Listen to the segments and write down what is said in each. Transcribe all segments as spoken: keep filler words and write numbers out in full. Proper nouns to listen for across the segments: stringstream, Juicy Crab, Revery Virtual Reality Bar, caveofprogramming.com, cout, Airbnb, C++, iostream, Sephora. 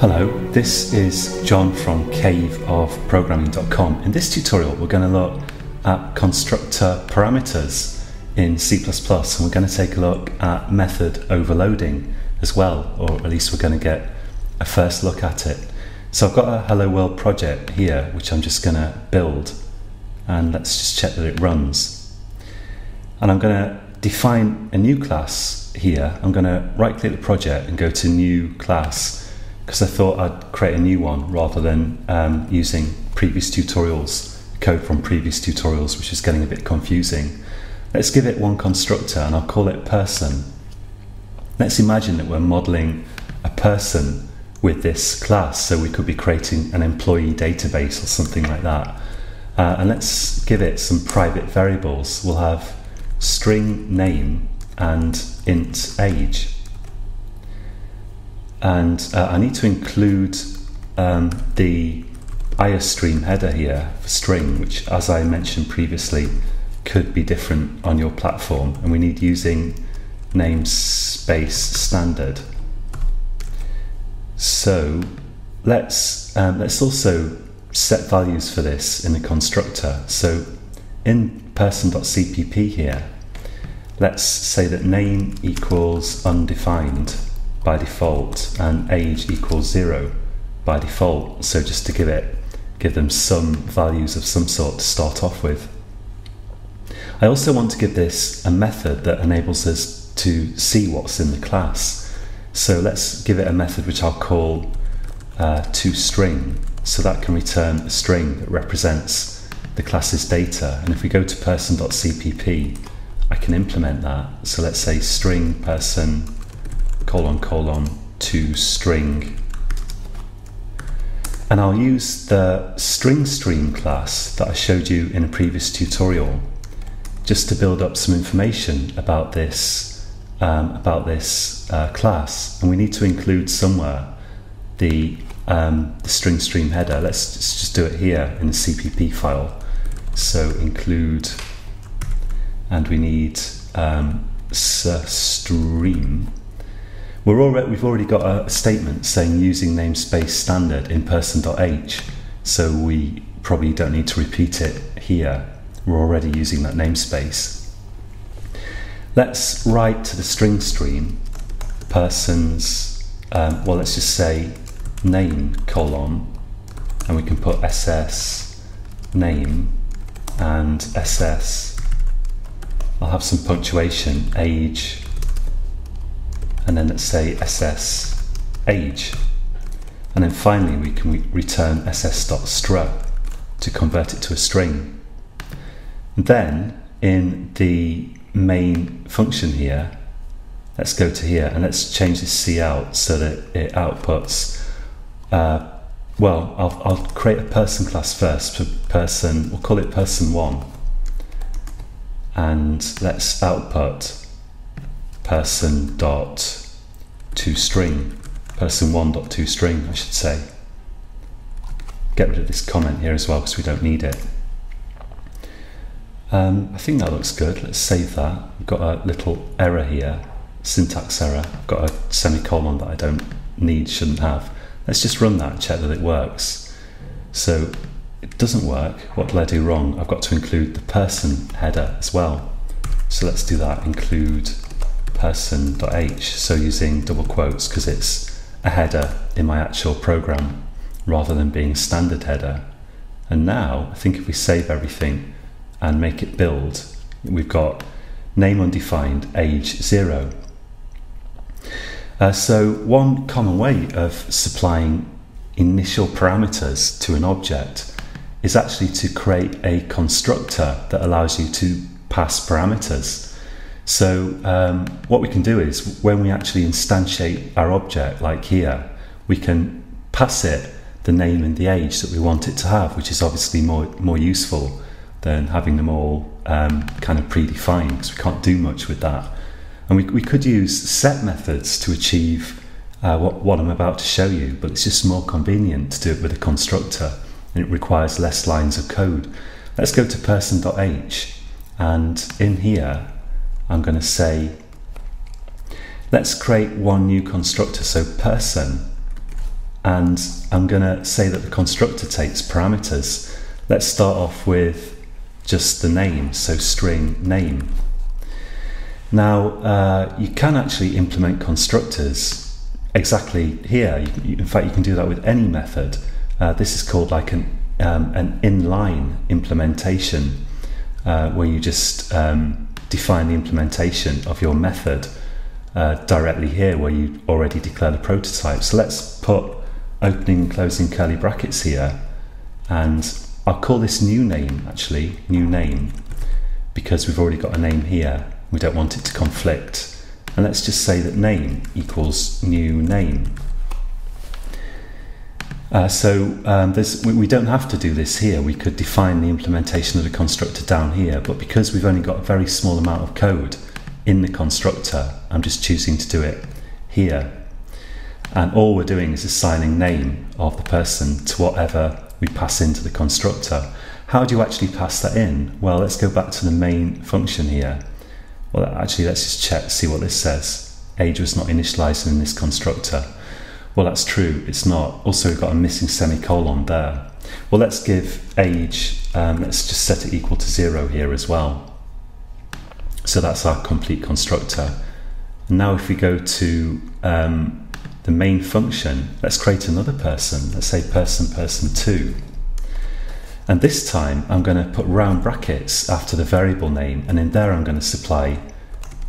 Hello, this is John from cave of programming dot com. In this tutorial we're going to look at constructor parameters in C plus plus, and we're going to take a look at method overloading as well, or at least we're going to get a first look at it. So I've got a Hello World project here which I'm just going to build, and let's just check that it runs. And I'm going to define a new class here. I'm going to right click the project and go to new class, because I thought I'd create a new one rather than um, using previous tutorials, code from previous tutorials, which is getting a bit confusing. Let's give it one constructor and I'll call it person. Let's imagine that we're modeling a person with this class, so we could be creating an employee database or something like that. Uh, and let's give it some private variables. We'll have string name and int age. And uh, I need to include um, the iostream header here for string, which, as I mentioned previously, could be different on your platform, and we need using namespace standard. So let's um, let's also set values for this in the constructor. So in person dot c p p here, let's say that name equals undefined by default and age equals zero by default, so just to give it give them some values of some sort to start off with. I also want to give this a method that enables us to see what's in the class, so let's give it a method which I'll call uh, toString, so that can return a string that represents the class's data. And if we go to person dot c p p, I can implement that, so let's say string person colon colon to string, and I'll use the stringstream class that I showed you in a previous tutorial just to build up some information about this um, about this uh, class. And we need to include somewhere the, um, the stringstream header. Let's just do it here in the C P P file. So include, and we need um, stream. We're already, we've already got a statement saying using namespace standard in person dot h, so we probably don't need to repeat it here. We're already using that namespace. Let's write to the string stream persons, um, well let's just say name colon, and we can put S S name and S S. I'll have some punctuation, age, and then let's say S S age, and then finally we can re return S S dot strut to convert it to a string. And then in the main function here, let's go to here and let's change this C out so that it outputs. Uh, well, I'll, I'll create a person class first for person. We'll call it person one, and let's output person dot to string, person one dot to string I should say. Get rid of this comment here as well because we don't need it. Um, I think that looks good. Let's save that. We've got a little error here, syntax error. I've got a semicolon that I don't need, shouldn't have. Let's just run that and check that it works. So it doesn't work. What did I do wrong? I've got to include the person header as well. So let's do that, include person dot h, so using double quotes because it's a header in my actual program rather than being standard header. And now I think if we save everything and make it build, we've got name undefined, age zero. Uh, so one common way of supplying initial parameters to an object is actually to create a constructor that allows you to pass parameters. So um, what we can do is, when we actually instantiate our object, like here, we can pass it the name and the age that we want it to have, which is obviously more, more useful than having them all um, kind of predefined, because we can't do much with that. And we, we could use set methods to achieve uh, what, what I'm about to show you, but it's just more convenient to do it with a constructor, and it requires less lines of code. Let's go to person dot h, and in here, I'm going to say, let's create one new constructor, so person, and I'm gonna say that the constructor takes parameters. Let's start off with just the name, so string name. Now uh, you can actually implement constructors exactly here. You, you, in fact, you can do that with any method. Uh, this is called like an, um, an inline implementation, uh, where you just um, define the implementation of your method uh, directly here where you already declare the prototype. So let's put opening and closing curly brackets here, and I'll call this new name, actually, new name, because we've already got a name here. We don't want it to conflict. And let's just say that name equals new name. Uh, so um, there's, we, we don't have to do this here. We could define the implementation of the constructor down here, but because we've only got a very small amount of code in the constructor, I'm just choosing to do it here. And all we're doing is assigning name of the person to whatever we pass into the constructor. How do you actually pass that in? Well, let's go back to the main function here. Well, actually, let's just check, see what this says. Age was not initialized in this constructor. Well, that's true, it's not. Also, we've got a missing semicolon there. Well, let's give age, um, let's just set it equal to zero here as well. So that's our complete constructor. Now, if we go to um, the main function, let's create another person. Let's say person, person two. And this time, I'm gonna put round brackets after the variable name, and in there, I'm gonna supply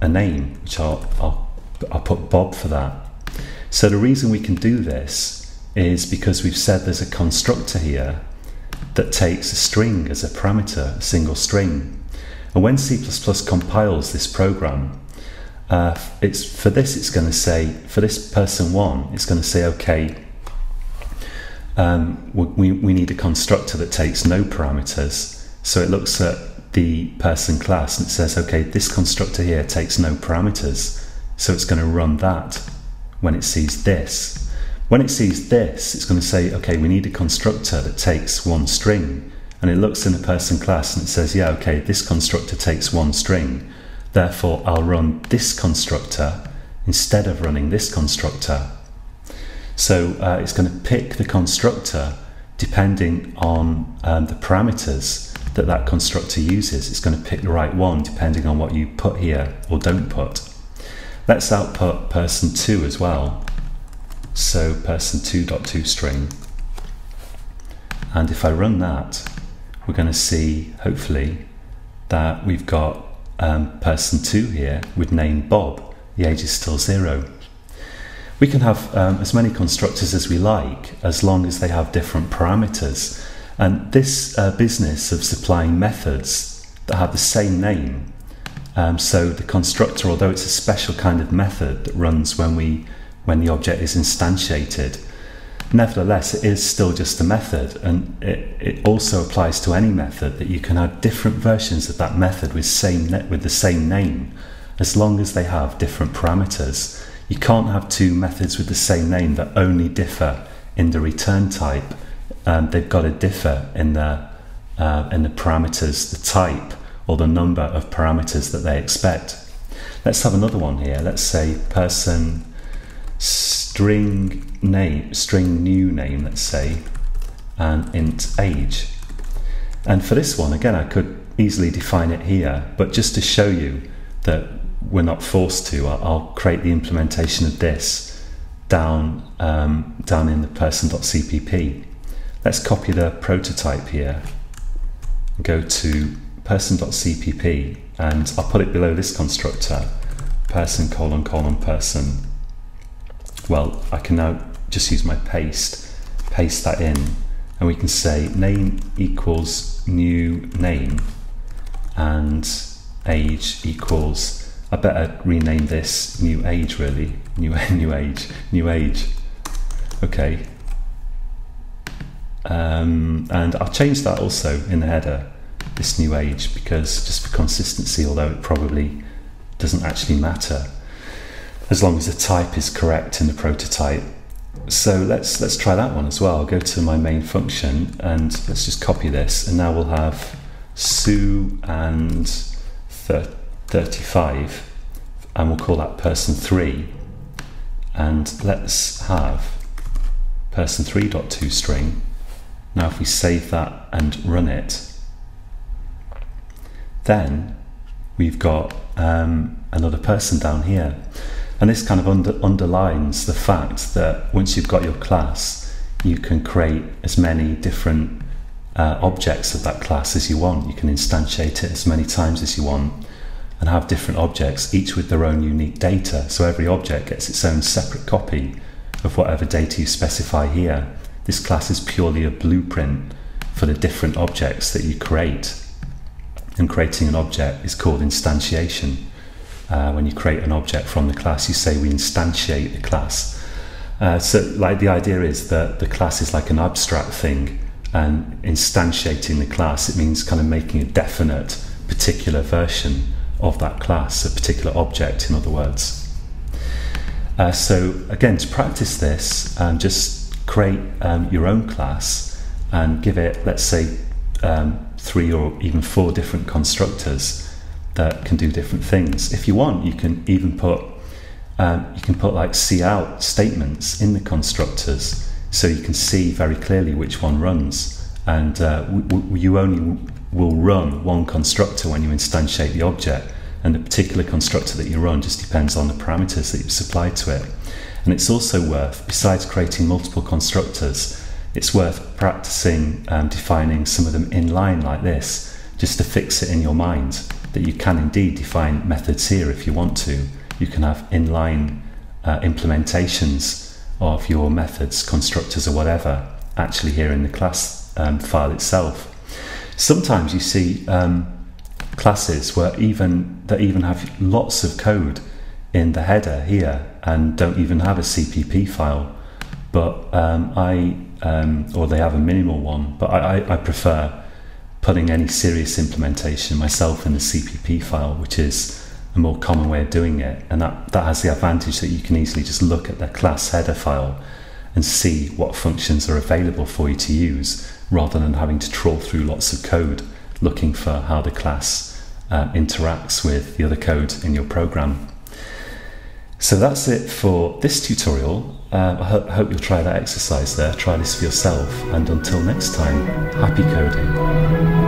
a name, which I'll, I'll, I'll put Bob for that. So the reason we can do this is because we've said there's a constructor here that takes a string as a parameter, a single string. And when C plus plus compiles this program, uh, it's for this it's going to say, for this person one, it's going to say, okay, um, we, we need a constructor that takes no parameters. So it looks at the person class and it says, okay, this constructor here takes no parameters. So it's going to run that. When it sees this. When it sees this, it's going to say, okay, we need a constructor that takes one string. And it looks in the person class and it says, yeah, okay, this constructor takes one string. Therefore, I'll run this constructor instead of running this constructor. So uh, it's going to pick the constructor depending on um, the parameters that that constructor uses. It's going to pick the right one depending on what you put here or don't put. Let's output person two as well. So person two dot toString. And if I run that, we're going to see, hopefully, that we've got um, person two here with name Bob. The age is still zero. We can have um, as many constructors as we like, as long as they have different parameters. And this uh, business of supplying methods that have the same name, Um, so the constructor, although it's a special kind of method that runs when we, when the object is instantiated, nevertheless, it is still just a method, and it, it also applies to any method that you can have different versions of that method with same with the same name, as long as they have different parameters. You can't have two methods with the same name that only differ in the return type. Um, they've got to differ in the uh, in the parameters, the type, or the number of parameters that they expect. Let's have another one here. Let's say person string name, string new name, let's say, and int age. And for this one, again, I could easily define it here, but just to show you that we're not forced to, I'll create the implementation of this down, um, down in the person dot c p p. Let's copy the prototype here, go to person dot c p p, and I'll put it below this constructor, person colon colon person. Well, I can now just use my paste, paste that in, and we can say name equals new name and age equals, I better rename this new age really, new, new age, new age, okay. Um, and I'll change that also in the header, this new age, because just for consistency, although it probably doesn't actually matter as long as the type is correct in the prototype. So let's let's try that one as well. I'll go to my main function and let's just copy this, and now we'll have Sue and thirty-five, and we'll call that person three, and let's have person three dot toString. Now if we save that and run it, then we've got um, another person down here. And this kind of under, underlines the fact that once you've got your class, you can create as many different uh, objects of that class as you want. You can instantiate it as many times as you want and have different objects, each with their own unique data. So every object gets its own separate copy of whatever data you specify here. This class is purely a blueprint for the different objects that you create. And creating an object is called instantiation. Uh, when you create an object from the class, you say we instantiate the class. Uh, so like the idea is that the class is like an abstract thing, and instantiating the class, it means kind of making a definite particular version of that class, a particular object, in other words. Uh, so again, to practice this, um, just create um, your own class and give it, let's say, um, three or even four different constructors that can do different things. If you want, you can even put um, you can put like cout statements in the constructors, so you can see very clearly which one runs. And uh, w w you only will run one constructor when you instantiate the object, and the particular constructor that you run just depends on the parameters that you've supplied to it. And it's also worth, besides creating multiple constructors, it's worth practicing um, defining some of them in line like this, just to fix it in your mind that you can indeed define methods here if you want to. You can have inline uh, implementations of your methods, constructors or whatever, actually here in the class um, file itself. Sometimes you see um, classes where even that even have lots of code in the header here and don't even have a C P P file, but um, I um, or they have a minimal one. But I, I, I prefer putting any serious implementation myself in the C P P file, which is a more common way of doing it, and that that has the advantage that you can easily just look at the class header file and see what functions are available for you to use, rather than having to trawl through lots of code looking for how the class uh, interacts with the other code in your program. So that's it for this tutorial. Uh, I ho hope you'll try that exercise there, try this for yourself, and until next time, happy coding.